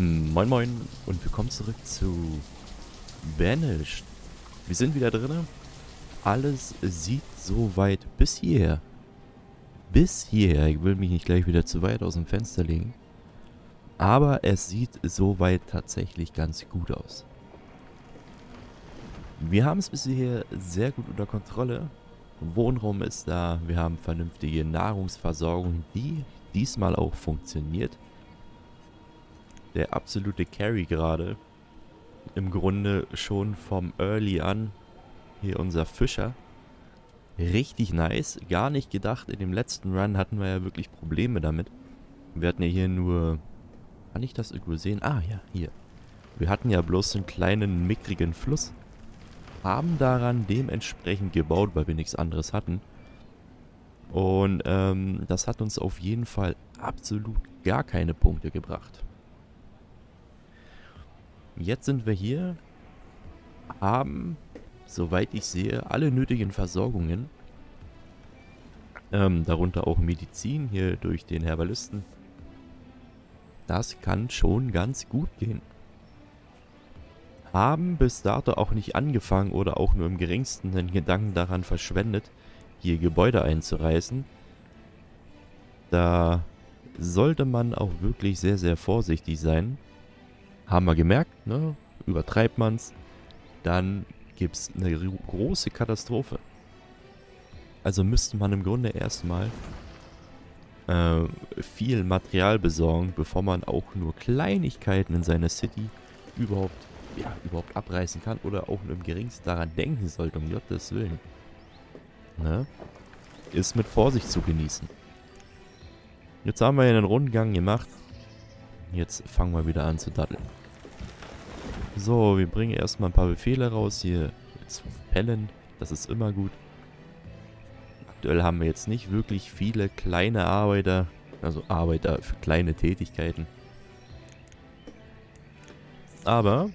Moin moin und willkommen zurück zu Banished. Wir sind wieder drin. Alles sieht soweit bis hierher. Bis hierher. Ich will mich nicht gleich wieder zu weit aus dem Fenster legen. Aber es sieht soweit tatsächlich ganz gut aus. Wir haben es bis hierher sehr gut unter Kontrolle. Wohnraum ist da. Wir haben vernünftige Nahrungsversorgung, die diesmal auch funktioniert. Der absolute Carry gerade. Im Grunde schon vom Early an. Hier unser Fischer. Richtig nice. Gar nicht gedacht. In dem letzten Run hatten wir ja wirklich Probleme damit. Wir hatten ja hier nur... Kann ich das irgendwo sehen? Ah ja, hier. Wir hatten ja bloß einen kleinen, mickrigen Fluss. Haben daran dementsprechend gebaut, weil wir nichts anderes hatten. Und das hat uns auf jeden Fall absolut gar keine Punkte gebracht. Jetzt sind wir hier, haben, soweit ich sehe, alle nötigen Versorgungen. Darunter auch Medizin hier durch den Herbalisten. Das kann schon ganz gut gehen. Haben bis dato auch nicht angefangen oder auch nur im geringsten den Gedanken daran verschwendet, hier Gebäude einzureißen. Da sollte man auch wirklich sehr, sehr vorsichtig sein. Haben wir gemerkt, ne? Übertreibt man es, dann gibt es eine große Katastrophe. Also müsste man im Grunde erstmal viel Material besorgen, bevor man auch nur Kleinigkeiten in seiner City überhaupt abreißen kann oder auch nur im geringsten daran denken sollte, um Gottes Willen. Ne? Ist mit Vorsicht zu genießen. Jetzt haben wir einen Rundgang gemacht. Jetzt fangen wir wieder an zu daddeln. So, wir bringen erstmal ein paar Befehle raus. Hier zu Pellen, das ist immer gut. Aktuell haben wir jetzt nicht wirklich viele kleine Arbeiter. Also Arbeiter für kleine Tätigkeiten. Aber,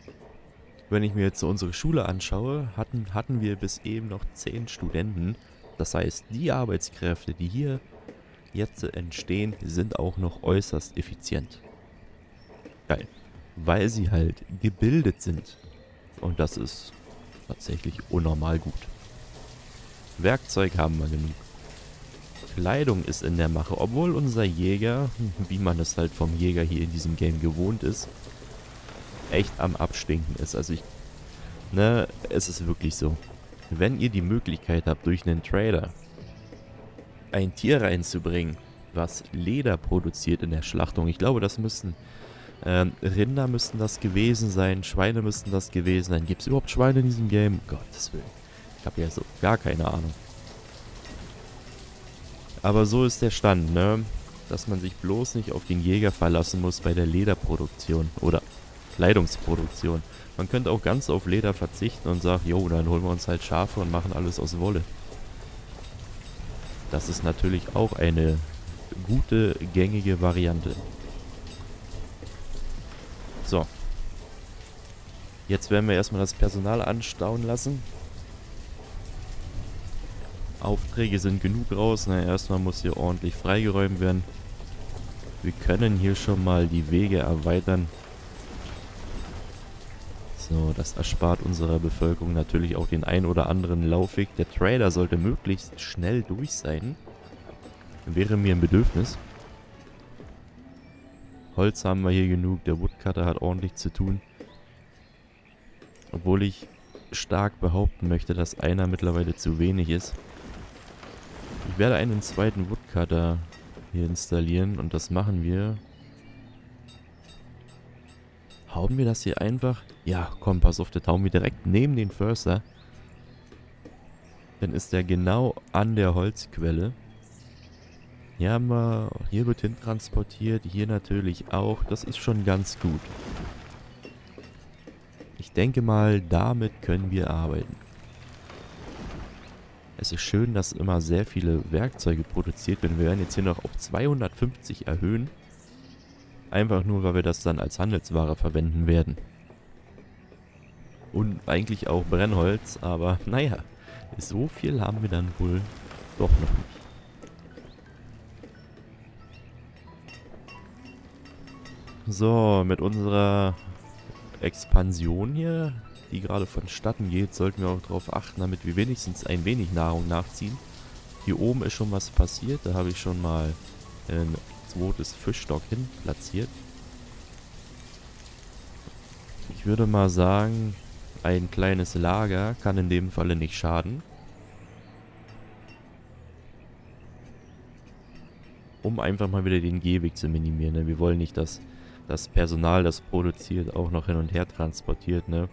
wenn ich mir jetzt so unsere Schule anschaue, hatten wir bis eben noch 10 Studenten. Das heißt, die Arbeitskräfte, die hier jetzt entstehen, sind auch noch äußerst effizient. Geil, weil sie halt gebildet sind und das ist tatsächlich unnormal gut. Werkzeug haben wir genug. Kleidung ist in der Mache, obwohl unser Jäger, wie man es halt vom Jäger hier in diesem Game gewohnt ist, echt am Abstinken ist. Also es ist wirklich so. Wenn ihr die Möglichkeit habt, durch einen Trader ein Tier reinzubringen, was Leder produziert in der Schlachtung, ich glaube, das müssen... Rinder müssten das gewesen sein, Schweine müssten das gewesen sein. Gibt es überhaupt Schweine in diesem Game? Gottes Willen. Ich habe ja so gar keine Ahnung. Aber so ist der Stand, ne? Dass man sich bloß nicht auf den Jäger verlassen muss bei der Lederproduktion oder Kleidungsproduktion. Man könnte auch ganz auf Leder verzichten und sagen, jo, dann holen wir uns halt Schafe und machen alles aus Wolle. Das ist natürlich auch eine gute, gängige Variante. So, jetzt werden wir erstmal das Personal anstauen lassen. Aufträge sind genug raus. Na, erstmal muss hier ordentlich freigeräumt werden. Wir können hier schon mal die Wege erweitern. So, das erspart unserer Bevölkerung natürlich auch den ein oder anderen Laufweg. Der Trader sollte möglichst schnell durch sein. Wäre mir ein Bedürfnis. Holz haben wir hier genug, der Woodcutter hat ordentlich zu tun. Obwohl ich stark behaupten möchte, dass einer mittlerweile zu wenig ist. Ich werde einen zweiten Woodcutter hier installieren und das machen wir. Hauen wir das hier einfach? Ja, komm, pass auf, das hauen wir direkt neben den Förster. Dann ist der genau an der Holzquelle. Hier haben wir, hier wird hin transportiert, hier natürlich auch. Das ist schon ganz gut. Ich denke mal, damit können wir arbeiten. Es ist schön, dass immer sehr viele Werkzeuge produziert werden. Wir werden jetzt hier noch auf 250 erhöhen. Einfach nur, weil wir das dann als Handelsware verwenden werden. Und eigentlich auch Brennholz, aber naja, so viel haben wir dann wohl doch noch nicht. So, mit unserer Expansion hier, die gerade vonstatten geht, sollten wir auch darauf achten, damit wir wenigstens ein wenig Nahrung nachziehen. Hier oben ist schon was passiert, da habe ich schon mal ein zweites Fischstock hin platziert. Ich würde mal sagen, ein kleines Lager kann in dem Falle nicht schaden. Um einfach mal wieder den Gehweg zu minimieren, ne? Wir wollen nicht, dass das Personal, das produziert, auch noch hin und her transportiert, ne?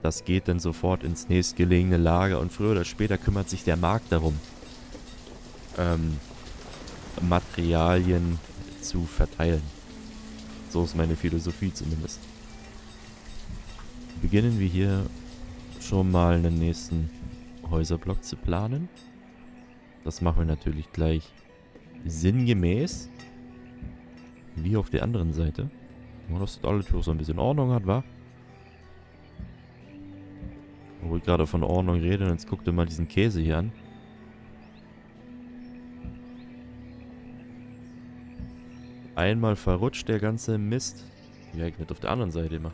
Das geht dann sofort ins nächstgelegene Lager und früher oder später kümmert sich der Markt darum, Materialien zu verteilen. So ist meine Philosophie zumindest. Beginnen wir hier schon mal einen nächsten Häuserblock zu planen. Das machen wir natürlich gleich sinngemäß. Wie auf der anderen Seite. Nur, dass das alle Tür so ein bisschen Ordnung hat, wa? Wo ich gerade von Ordnung rede, jetzt guckt ihr mal diesen Käse hier an. Einmal verrutscht der ganze Mist. Ja, ich nicht auf der anderen Seite immer.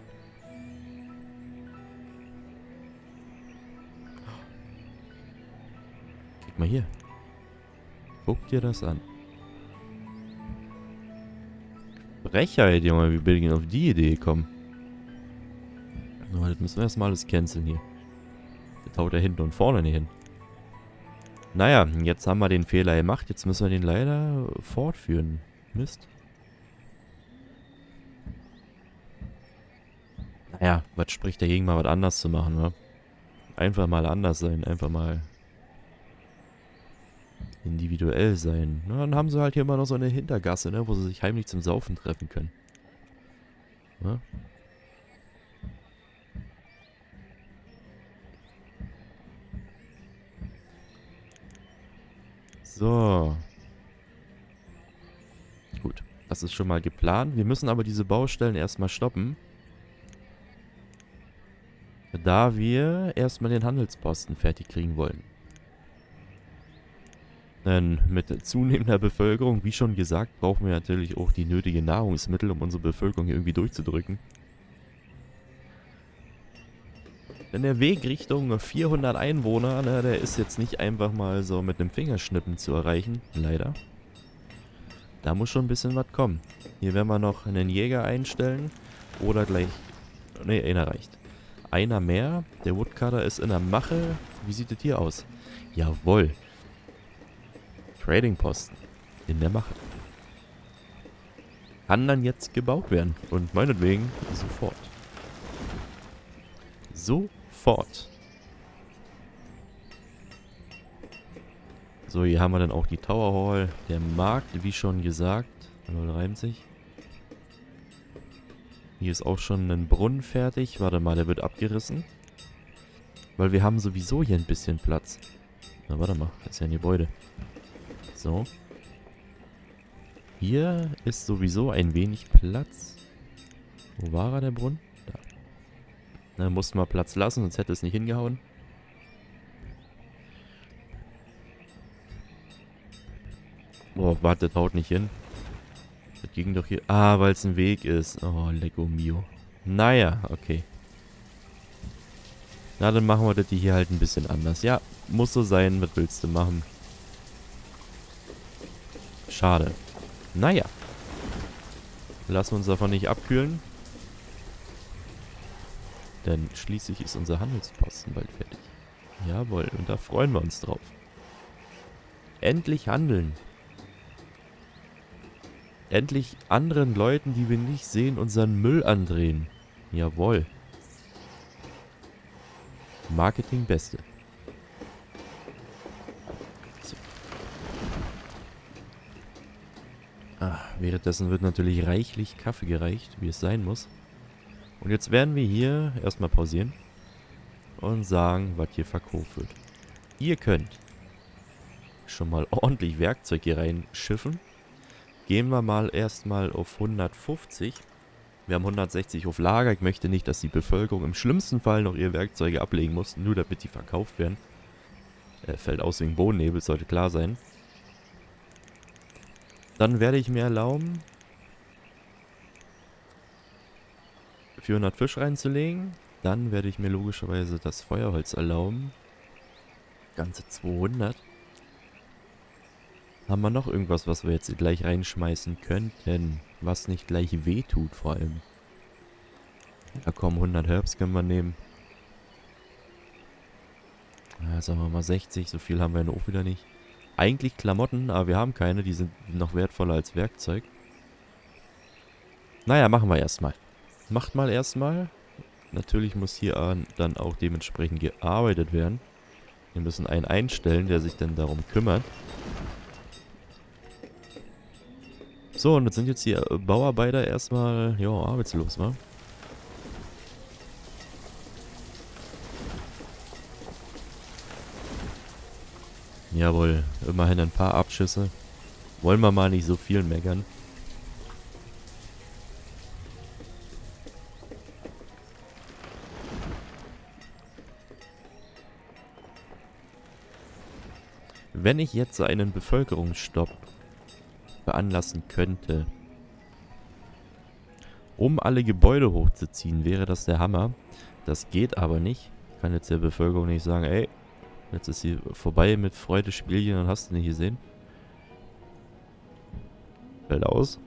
Guck mal hier. Guck dir das an. Frechheit, Junge, wie bin ich auf die Idee gekommen? So, das müssen wir erstmal alles canceln hier. Das haut er hinten und vorne nicht hin. Naja, jetzt haben wir den Fehler gemacht. Jetzt müssen wir den leider fortführen. Mist. Naja, was spricht dagegen, mal was anders zu machen, oder? Einfach mal anders sein, einfach mal individuell sein. Na, dann haben sie halt hier immer noch so eine Hintergasse, ne, wo sie sich heimlich zum Saufen treffen können. Na? So. Gut, das ist schon mal geplant. Wir müssen aber diese Baustellen erstmal stoppen. Da wir erstmal den Handelsposten fertig kriegen wollen. Denn mit zunehmender Bevölkerung, wie schon gesagt, brauchen wir natürlich auch die nötigen Nahrungsmittel, um unsere Bevölkerung hier irgendwie durchzudrücken. Denn der Weg Richtung 400 Einwohner, ne, der ist jetzt nicht einfach mal so mit einem Fingerschnippen zu erreichen, leider. Da muss schon ein bisschen was kommen. Hier werden wir noch einen Jäger einstellen oder gleich... Ne, einer reicht. Einer mehr. Der Woodcutter ist in der Mache. Wie sieht das hier aus? Jawohl. Trading-Posten in der Mache. Kann dann jetzt gebaut werden. Und meinetwegen sofort. Sofort. So, hier haben wir dann auch die Tower Hall. Der Markt, wie schon gesagt. Hallo, reimt sich. Hier ist auch schon ein Brunnen fertig. Warte mal, der wird abgerissen. Weil wir haben sowieso hier ein bisschen Platz. Na, warte mal. Das ist ja ein Gebäude. So. Hier ist sowieso ein wenig Platz. Wo war er, der Brunnen? Da. Da mussten wir Platz lassen, sonst hätte es nicht hingehauen. Oh, warte, haut nicht hin. Das ging doch hier... Ah, weil es ein Weg ist. Oh, Lecco mio. Naja, okay. Na, dann machen wir das hier halt ein bisschen anders. Ja, muss so sein. Was willst du machen? Schade. Naja. Lassen wir uns davon nicht abkühlen. Denn schließlich ist unser Handelsposten bald fertig. Jawohl, und da freuen wir uns drauf. Endlich handeln. Endlich anderen Leuten, die wir nicht sehen, unseren Müll andrehen. Jawohl. Marketing Beste. Währenddessen wird natürlich reichlich Kaffee gereicht, wie es sein muss. Und jetzt werden wir hier erstmal pausieren und sagen, was hier verkauft wird. Ihr könnt schon mal ordentlich Werkzeug hier reinschiffen. Gehen wir mal erstmal auf 150. Wir haben 160 auf Lager. Ich möchte nicht, dass die Bevölkerung im schlimmsten Fall noch ihre Werkzeuge ablegen muss, nur damit die verkauft werden. Fällt aus wegen Bodennebel, sollte klar sein. Dann werde ich mir erlauben, 400 Fisch reinzulegen. Dann werde ich mir logischerweise das Feuerholz erlauben. Ganze 200. Haben wir noch irgendwas, was wir jetzt gleich reinschmeißen könnten? Was nicht gleich wehtut vor allem. Ja komm, 100 Herbs können wir nehmen. Ja, sagen wir mal 60, so viel haben wir ja auch wieder nicht. Eigentlich Klamotten, aber wir haben keine, die sind noch wertvoller als Werkzeug. Naja, machen wir erstmal. Macht mal erstmal. Natürlich muss hier dann auch dementsprechend gearbeitet werden. Wir müssen einen einstellen, der sich dann darum kümmert. So, und jetzt sind jetzt die Bauarbeiter erstmal, ja, arbeitslos, wa? Jawohl, immerhin ein paar Abschüsse. Wollen wir mal nicht so viel meckern. Wenn ich jetzt einen Bevölkerungsstopp veranlassen könnte, um alle Gebäude hochzuziehen, wäre das der Hammer. Das geht aber nicht. Ich kann jetzt der Bevölkerung nicht sagen, ey, jetzt ist sie vorbei mit Freudespielchen und hast du nicht gesehen. Fällt aus.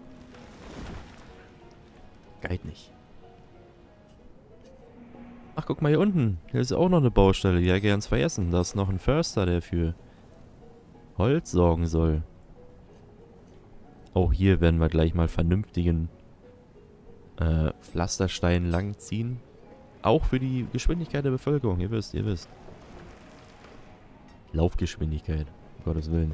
Geht nicht. Ach, guck mal hier unten. Hier ist auch noch eine Baustelle, die habe ich ganz vergessen. Da ist noch ein Förster, der für Holz sorgen soll. Auch hier werden wir gleich mal vernünftigen Pflasterstein langziehen. Auch für die Geschwindigkeit der Bevölkerung. Ihr wisst, ihr wisst. Laufgeschwindigkeit, um Gottes Willen.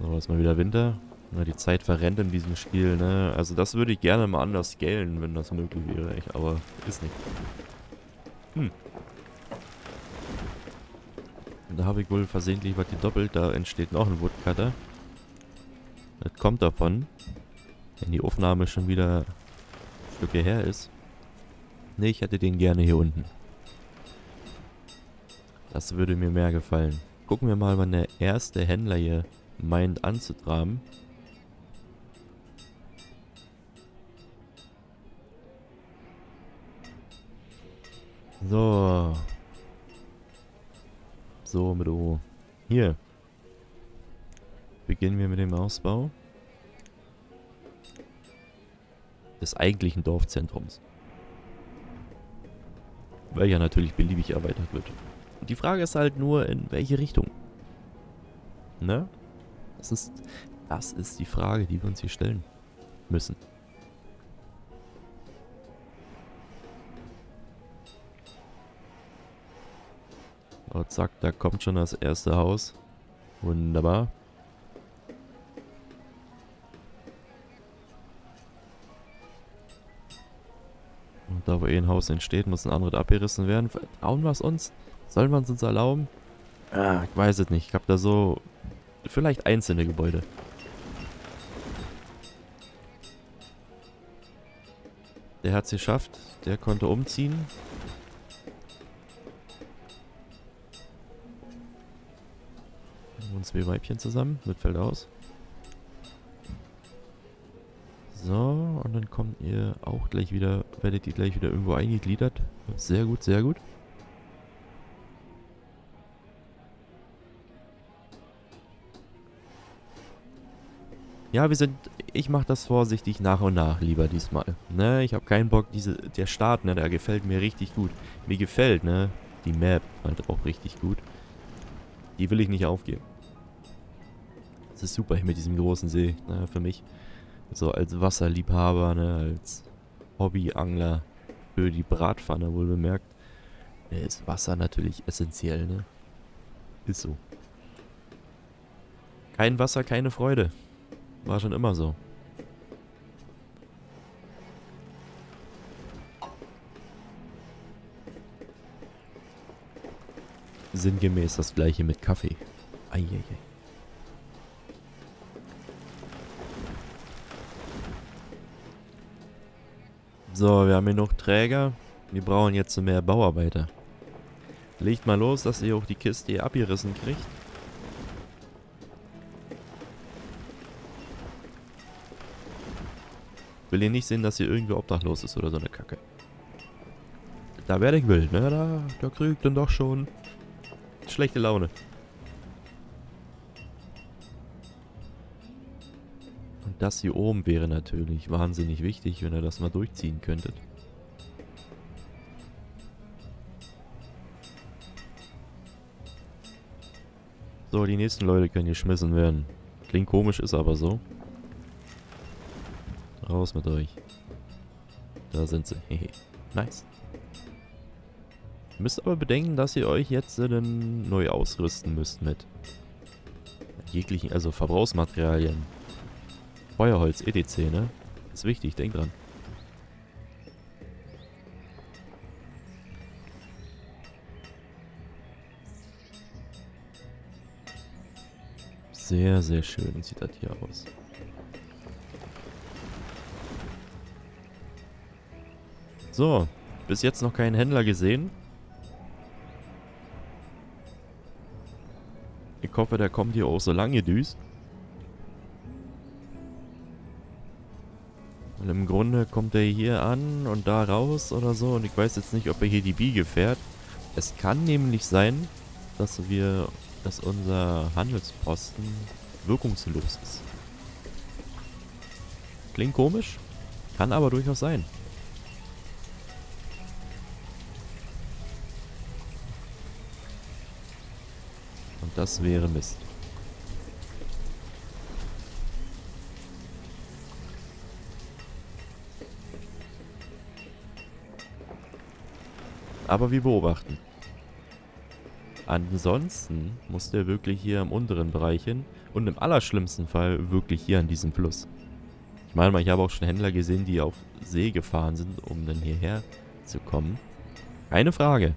So, jetzt mal wieder Winter. Na, die Zeit verrennt in diesem Spiel, ne? Also das würde ich gerne mal anders scalen, wenn das möglich wäre, aber ist nicht. Da habe ich wohl versehentlich was gedoppelt, da entsteht noch ein Woodcutter. Das kommt davon, wenn die Aufnahme schon wieder Stücke her ist. Ne, ich hätte den gerne hier unten. Das würde mir mehr gefallen. Gucken wir mal, wann der erste Händler hier meint anzutraben. So. So, mit O. Hier. Beginnen wir mit dem Ausbau des eigentlichen Dorfzentrums. Weil ja natürlich beliebig erweitert wird. Die Frage ist halt nur, in welche Richtung. Ne? Das ist die Frage, die wir uns hier stellen müssen. Oh, zack, da kommt schon das erste Haus. Wunderbar. Und da wo ein Haus entsteht, muss ein anderes abgerissen werden. Trauen wir es uns? Sollen wir uns erlauben? Ah, ich weiß es nicht. Ich habe da so vielleicht einzelne Gebäude. Der hat es geschafft. Der konnte umziehen. Und zwei Weibchen zusammen. Mit fällt aus. So, und dann kommt ihr auch gleich wieder, werdet ihr gleich wieder irgendwo eingegliedert. Sehr gut, sehr gut. Ja, ich mache das vorsichtig nach und nach lieber diesmal. Ne, ich habe keinen Bock, der Start, ne, der gefällt mir richtig gut. Mir gefällt, ne, die Map halt auch richtig gut. Die will ich nicht aufgeben. Das ist super hier mit diesem großen See, ne, für mich. So als Wasserliebhaber, ne, als Hobbyangler für die Bratpfanne wohl bemerkt. Ist Wasser natürlich essentiell, ne. Ist so. Kein Wasser, keine Freude. War schon immer so. Sinngemäß das gleiche mit Kaffee. Eieiei. So, wir haben hier noch Träger. Wir brauchen jetzt mehr Bauarbeiter. Legt mal los, dass ihr auch die Kiste hier abgerissen kriegt. will hier nicht sehen, dass hier irgendwie obdachlos ist oder so eine Kacke. Da werde ich wild, ne? Da krieg ich dann doch schon schlechte Laune. Und das hier oben wäre natürlich wahnsinnig wichtig, wenn ihr das mal durchziehen könntet. So, die nächsten Leute können geschmissen werden. Klingt komisch, ist aber so. Raus mit euch. Da sind sie. Hehe. Nice. Ihr müsst aber bedenken, dass ihr euch jetzt dann neu ausrüsten müsst mit jeglichen, also Verbrauchsmaterialien. Feuerholz, etc. ne? Ist wichtig, denkt dran. Sehr, sehr schön sieht das hier aus. So, bis jetzt noch keinen Händler gesehen. Ich hoffe, der kommt hier auch so lange düst. Und im Grunde kommt er hier an und da raus oder so. Und ich weiß jetzt nicht, ob er hier die Biege fährt. Es kann nämlich sein, dass unser Handelsposten wirkungslos ist. Klingt komisch, kann aber durchaus sein. Und das wäre Mist. Aber wir beobachten. Ansonsten muss der wirklich hier im unteren Bereich hin und im allerschlimmsten Fall wirklich hier an diesem Fluss. Ich meine mal, ich habe auch schon Händler gesehen, die auf See gefahren sind, um dann hierher zu kommen. Keine Frage.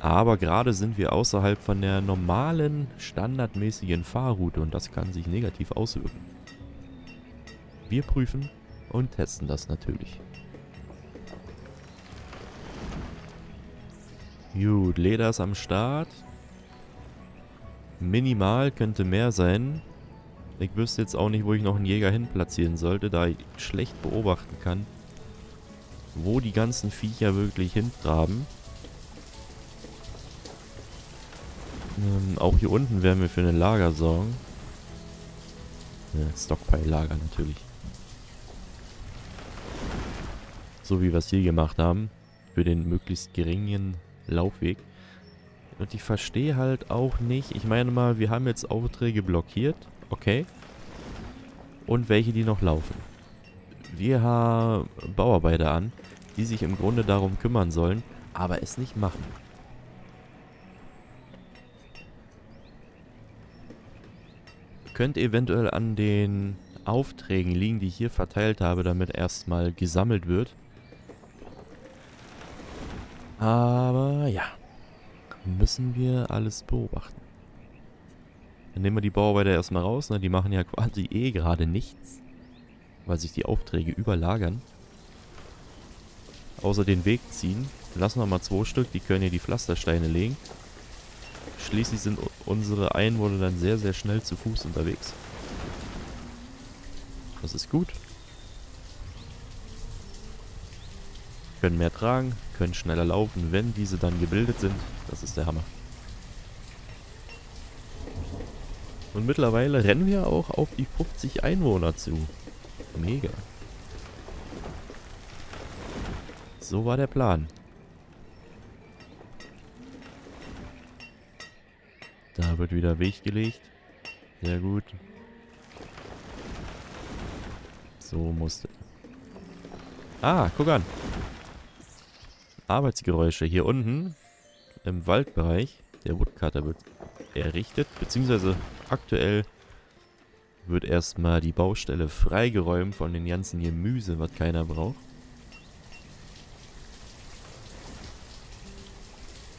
Aber gerade sind wir außerhalb von der normalen, standardmäßigen Fahrroute und das kann sich negativ auswirken. Wir prüfen und testen das natürlich. Gut, Leder ist am Start. Minimal, könnte mehr sein. Ich wüsste jetzt auch nicht, wo ich noch einen Jäger hin platzieren sollte, da ich schlecht beobachten kann, wo die ganzen Viecher wirklich hintraben. Auch hier unten werden wir für ein Lager sorgen. Ja, Stockpile-Lager natürlich. So wie wir es hier gemacht haben. Für den möglichst geringen Laufweg. Und ich verstehe halt auch nicht. Ich meine mal, wir haben jetzt Aufträge blockiert. Okay. Und welche, die noch laufen. Wir haben Bauarbeiter an, die sich im Grunde darum kümmern sollen, aber es nicht machen. Könnte eventuell an den Aufträgen liegen, die ich hier verteilt habe, damit erstmal gesammelt wird. Aber ja, müssen wir alles beobachten. Dann nehmen wir die Bauarbeiter erstmal raus, ne? Die machen ja quasi eh gerade nichts, weil sich die Aufträge überlagern. Außer den Weg ziehen. Lassen wir mal 2 Stück, die können hier die Pflastersteine legen. Schließlich sind unsere Einwohner dann sehr, sehr schnell zu Fuß unterwegs. Das ist gut. Können mehr tragen, können schneller laufen, wenn diese dann gebildet sind. Das ist der Hammer. Und mittlerweile rennen wir auch auf die 50 Einwohner zu. Mega. So war der Plan. Da wird wieder Weg gelegt. Sehr gut. So musste. Ah, guck an. Arbeitsgeräusche hier unten im Waldbereich. Der Woodcutter wird errichtet, beziehungsweise aktuell wird erstmal die Baustelle freigeräumt von den ganzen Gemüse, was keiner braucht.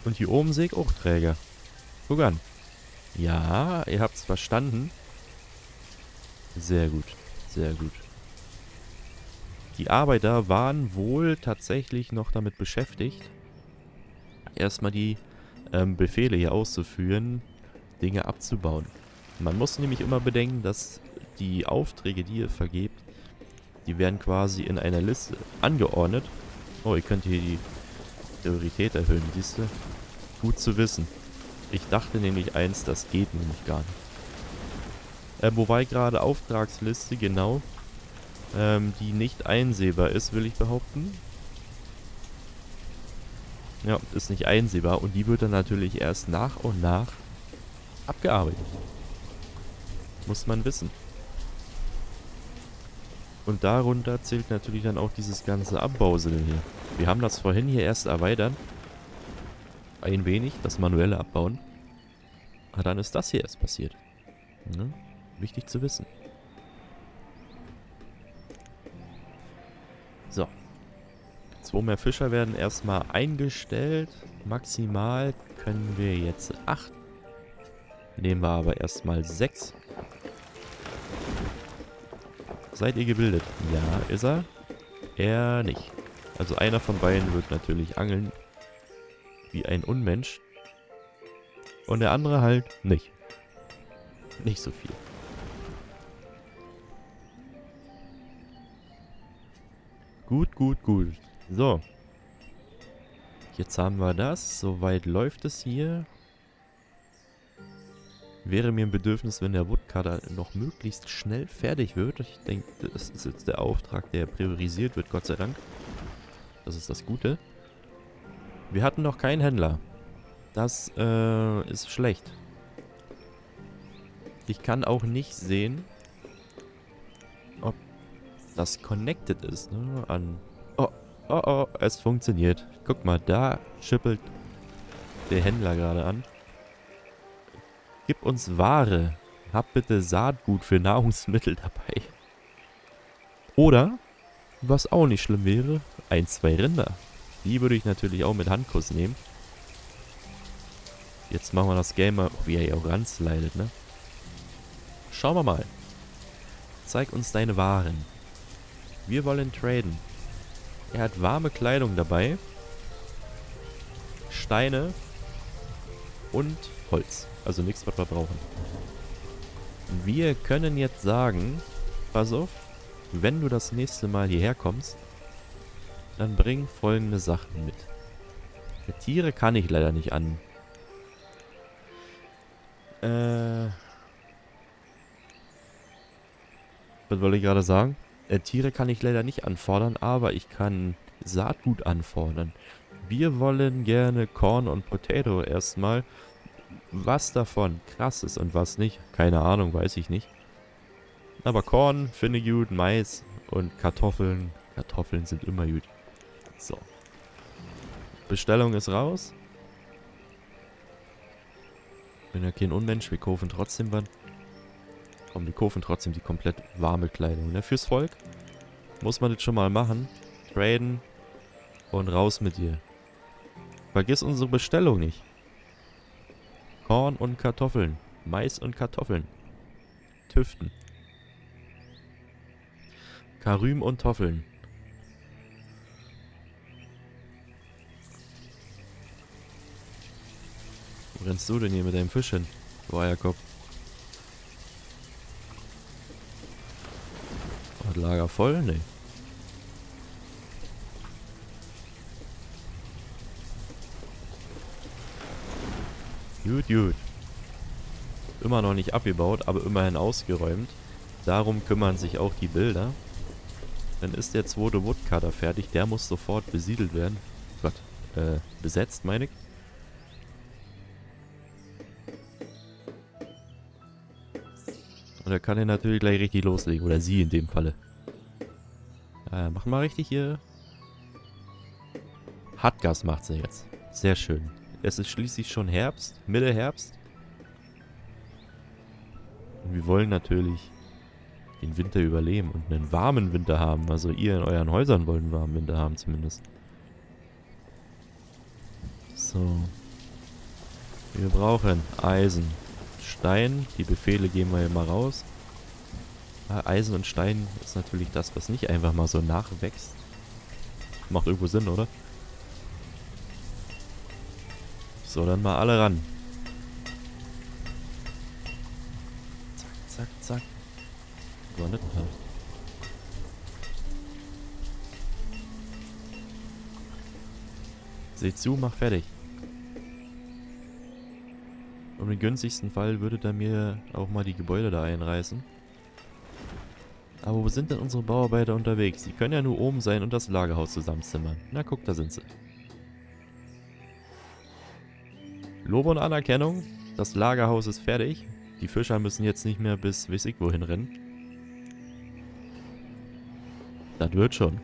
Und hier oben sehe ich auch Träger. Guck an. Ja, ihr habt es verstanden. Sehr gut, sehr gut. Die Arbeiter waren wohl tatsächlich noch damit beschäftigt, erstmal die Befehle hier auszuführen, Dinge abzubauen. Man muss nämlich immer bedenken, dass die Aufträge, die ihr vergebt, Die werden quasi in einer Liste angeordnet. Oh, ihr könnt hier die Priorität erhöhen, siehst du? Gut zu wissen. Ich dachte nämlich eins, das geht nämlich gar nicht. Wobei gerade Auftragsliste, genau, die nicht einsehbar ist, will ich behaupten. Ja, ist nicht einsehbar und die wird dann natürlich erst nach und nach abgearbeitet. Muss man wissen. Und darunter zählt natürlich dann auch dieses ganze Abbausel hier. Wir haben das vorhin hier erst erweitert. Ein wenig, das manuelle Abbauen. Ah, dann ist das hier erst passiert. Ne? Wichtig zu wissen. So. 2 mehr Fischer werden erstmal eingestellt. Maximal können wir jetzt 8. Nehmen wir aber erstmal 6. Seid ihr gebildet? Ja, ist er. Er nicht. Also einer von beiden wird natürlich angeln. Wie ein Unmensch. Und der andere halt nicht. Nicht so viel. Gut, gut, gut. So. Jetzt haben wir das. Soweit läuft es hier. Wäre mir ein Bedürfnis, wenn der Woodcutter noch möglichst schnell fertig wird. Ich denke, das ist jetzt der Auftrag, der priorisiert wird, Gott sei Dank. Das ist das Gute. Wir hatten noch keinen Händler. Das ist schlecht. Ich kann auch nicht sehen, ob das connected ist. Ne? An oh, oh, oh, es funktioniert. Guck mal, da schippelt der Händler gerade an. Gib uns Ware. Hab bitte Saatgut für Nahrungsmittel dabei. Oder, was auch nicht schlimm wäre, 1, 2 Rinder. Die würde ich natürlich auch mit Handkuss nehmen. Jetzt machen wir das Game mal, wie er ja auch ranslidet, ne? Schauen wir mal. Zeig uns deine Waren. Wir wollen traden. Er hat warme Kleidung dabei. Steine. Und Holz. Also nichts, was wir brauchen. Wir können jetzt sagen, pass auf, wenn du das nächste Mal hierher kommst, dann bring folgende Sachen mit. Für Tiere kann ich leider nicht an. Was wollte ich gerade sagen? Tiere kann ich leider nicht anfordern, aber ich kann Saatgut anfordern. Wir wollen gerne Korn und Potato erstmal. Was davon krass ist und was nicht, keine Ahnung, weiß ich nicht. Aber Korn finde ich gut, Mais und Kartoffeln. Kartoffeln sind immer gut. So. Bestellung ist raus. Bin ja kein Unmensch, wir kaufen trotzdem was. Komm, wir kaufen trotzdem die komplett warme Kleidung. Ne? Fürs Volk muss man das schon mal machen. Traden und raus mit dir. Vergiss unsere Bestellung nicht. Korn und Kartoffeln. Mais und Kartoffeln. Tüften. Karüm und Toffeln. Wo rennst du denn hier mit deinem Fisch hin? Du Eierkopf. Hat Lager voll? Nee. Gut, gut. Immer noch nicht abgebaut, aber immerhin ausgeräumt. Darum kümmern sich auch die Bilder. Dann ist der zweite Woodcutter fertig. Der muss sofort besiedelt werden. Gott, besetzt, meine ich. Und da kann er natürlich gleich richtig loslegen. Oder sie in dem Falle. Mach mal richtig hier. Hartgas macht sie jetzt. Sehr schön. Es ist schließlich schon Herbst, Mitte Herbst. Und wir wollen natürlich den Winter überleben und einen warmen Winter haben. Also ihr in euren Häusern wollt einen warmen Winter haben zumindest. So. Wir brauchen Eisen, Stein. Die Befehle geben wir hier mal raus. Eisen und Stein ist natürlich das, was nicht einfach mal so nachwächst. Macht irgendwo Sinn, oder? So, dann mal alle ran. Zack, zack, zack. So, nicht mal. Seht zu, mach fertig. Und im günstigsten Fall würde er mir auch mal die Gebäude da einreißen. Aber wo sind denn unsere Bauarbeiter unterwegs? Die können ja nur oben sein und das Lagerhaus zusammenzimmern. Na guck, da sind sie. Lob und Anerkennung. Das Lagerhaus ist fertig. Die Fischer müssen jetzt nicht mehr bis weiß ich wohin rennen. Das wird schon.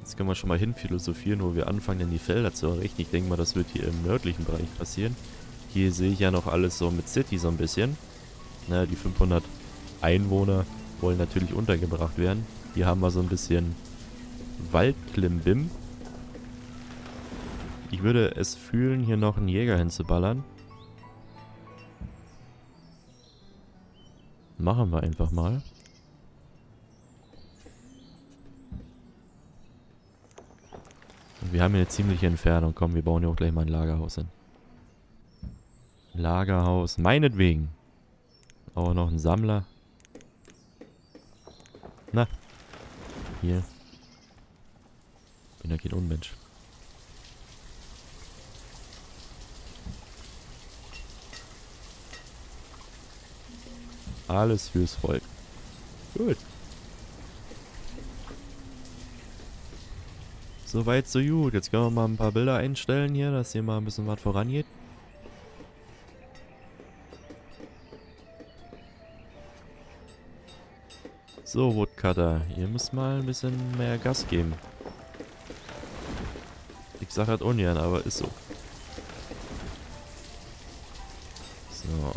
Jetzt können wir schon mal hin philosophieren, wo wir anfangen, denn die Felder zu errichten. Ich denke mal, das wird hier im nördlichen Bereich passieren. Hier sehe ich ja noch alles so mit City so ein bisschen. Na, die 500 Einwohner wollen natürlich untergebracht werden. Hier haben wir so ein bisschen Waldklimbim. Ich würde es fühlen, hier noch einen Jäger hinzuballern. Machen wir einfach mal. Wir haben hier eine ziemliche Entfernung. Komm, wir bauen hier auch gleich mal ein Lagerhaus hin. Lagerhaus, meinetwegen. Auch noch ein Sammler. Na, hier. Bin ja kein Unmensch. Alles fürs Volk. Gut. Soweit, so gut. Jetzt können wir mal ein paar Bilder einstellen hier, dass hier mal ein bisschen was vorangeht. So, Woodcutter. Ihr müsst mal ein bisschen mehr Gas geben. Ich sag halt ungern, aber ist so. So.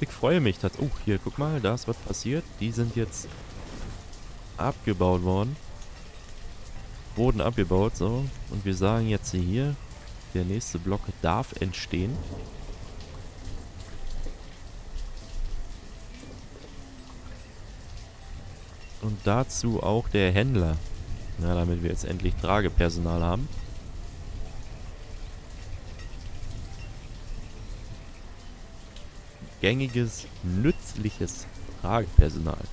Ich freue mich, dass... Oh, hier, guck mal, da ist was passiert. Die sind jetzt... abgebaut worden. Boden abgebaut, so. Und wir sagen jetzt hier, der nächste Block darf entstehen. Und dazu auch der Händler. Na, damit wir jetzt endlich Tragepersonal haben. Gängiges, nützliches Tragepersonal.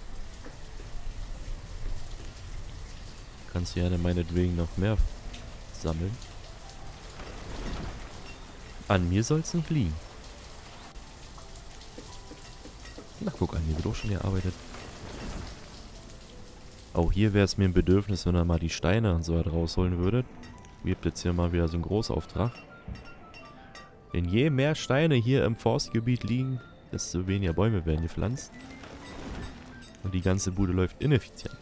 Kannst du ja meinetwegen noch mehr sammeln. An mir soll's nicht liegen. Na guck, an mir wird auch schon gearbeitet. Auch hier wäre es mir ein Bedürfnis, wenn er mal die Steine und so halt rausholen würde. Gibt jetzt hier mal wieder so einen Großauftrag. Denn je mehr Steine hier im Forstgebiet liegen, desto weniger Bäume werden gepflanzt. Und die ganze Bude läuft ineffizient.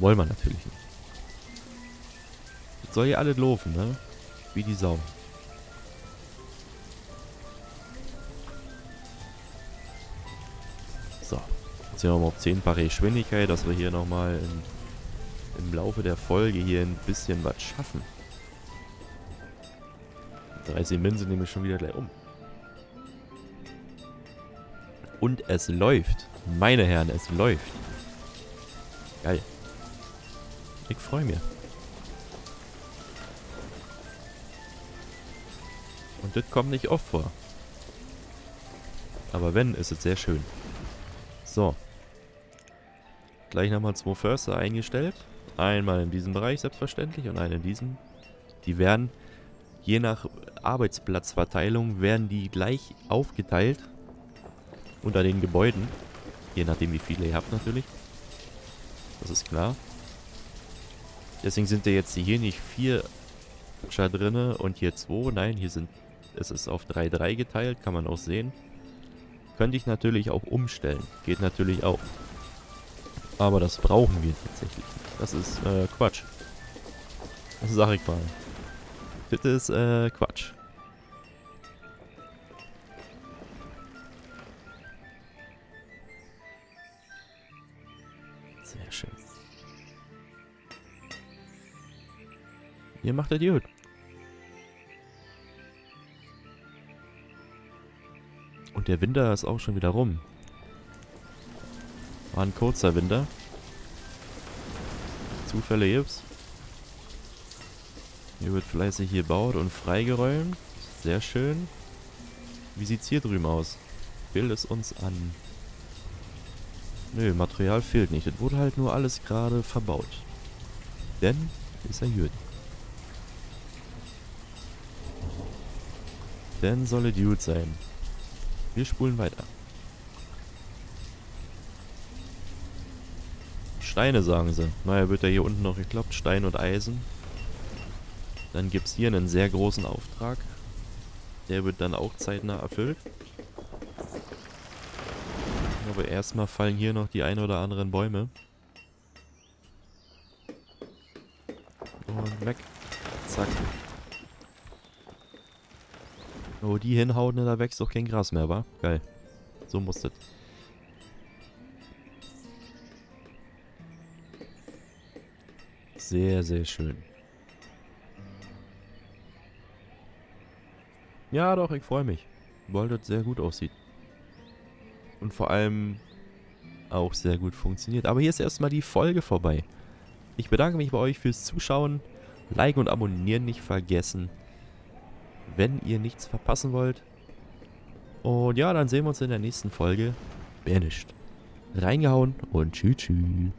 Wollen wir natürlich nicht. Das soll ja alles laufen, ne? Wie die Sau. So. Jetzt sind wir mal auf 10-fache Geschwindigkeit, dass wir hier nochmal im Laufe der Folge hier ein bisschen was schaffen. 30 Minuten nehme ich schon wieder gleich um. Und es läuft. Meine Herren, es läuft. Geil. Ich freue mich. Und das kommt nicht oft vor. Aber wenn, ist es sehr schön. So. Gleich nochmal 2 Förster eingestellt. Einmal in diesem Bereich selbstverständlich und einen in diesem. Die werden, je nach Arbeitsplatzverteilung, werden die gleich aufgeteilt. Unter den Gebäuden. Je nachdem wie viele ihr habt natürlich. Das ist klar. Deswegen sind ja jetzt hier nicht 4 Fischer drin und hier 2. Nein, hier sind, es ist auf 3-3 geteilt, kann man auch sehen. Könnte ich natürlich auch umstellen. Geht natürlich auch. Aber das brauchen wir tatsächlich nicht. Das ist Quatsch. Das sag ich mal. Das ist Quatsch. Sehr schön. Ihr macht das gut. Und der Winter ist auch schon wieder rum. War ein kurzer Winter. Zufälle gibt's. Hier wird fleißig gebaut und freigeräumt. Sehr schön. Wie sieht's hier drüben aus? bild es uns an. Nö, Material fehlt nicht. Es wurde halt nur alles gerade verbaut. Denn ist er gut. Denn soll er gut sein. Wir spulen weiter. Steine, sagen sie. Naja, wird er hier unten noch geklappt. Stein und Eisen. Dann gibt es hier einen sehr großen Auftrag. Der wird dann auch zeitnah erfüllt. Aber erstmal fallen hier noch die ein oder anderen Bäume. Und weg. Zack. Oh, die hinhauen, da wächst doch kein Gras mehr, wa? Geil. So muss das. Sehr, sehr schön. Ja, doch, ich freue mich, weil das sehr gut aussieht. Und vor allem auch sehr gut funktioniert. Aber hier ist erstmal die Folge vorbei. Ich bedanke mich bei euch fürs Zuschauen. Like und abonnieren nicht vergessen, wenn ihr nichts verpassen wollt. Und ja, dann sehen wir uns in der nächsten Folge. Banished. Reingehauen und tschüss.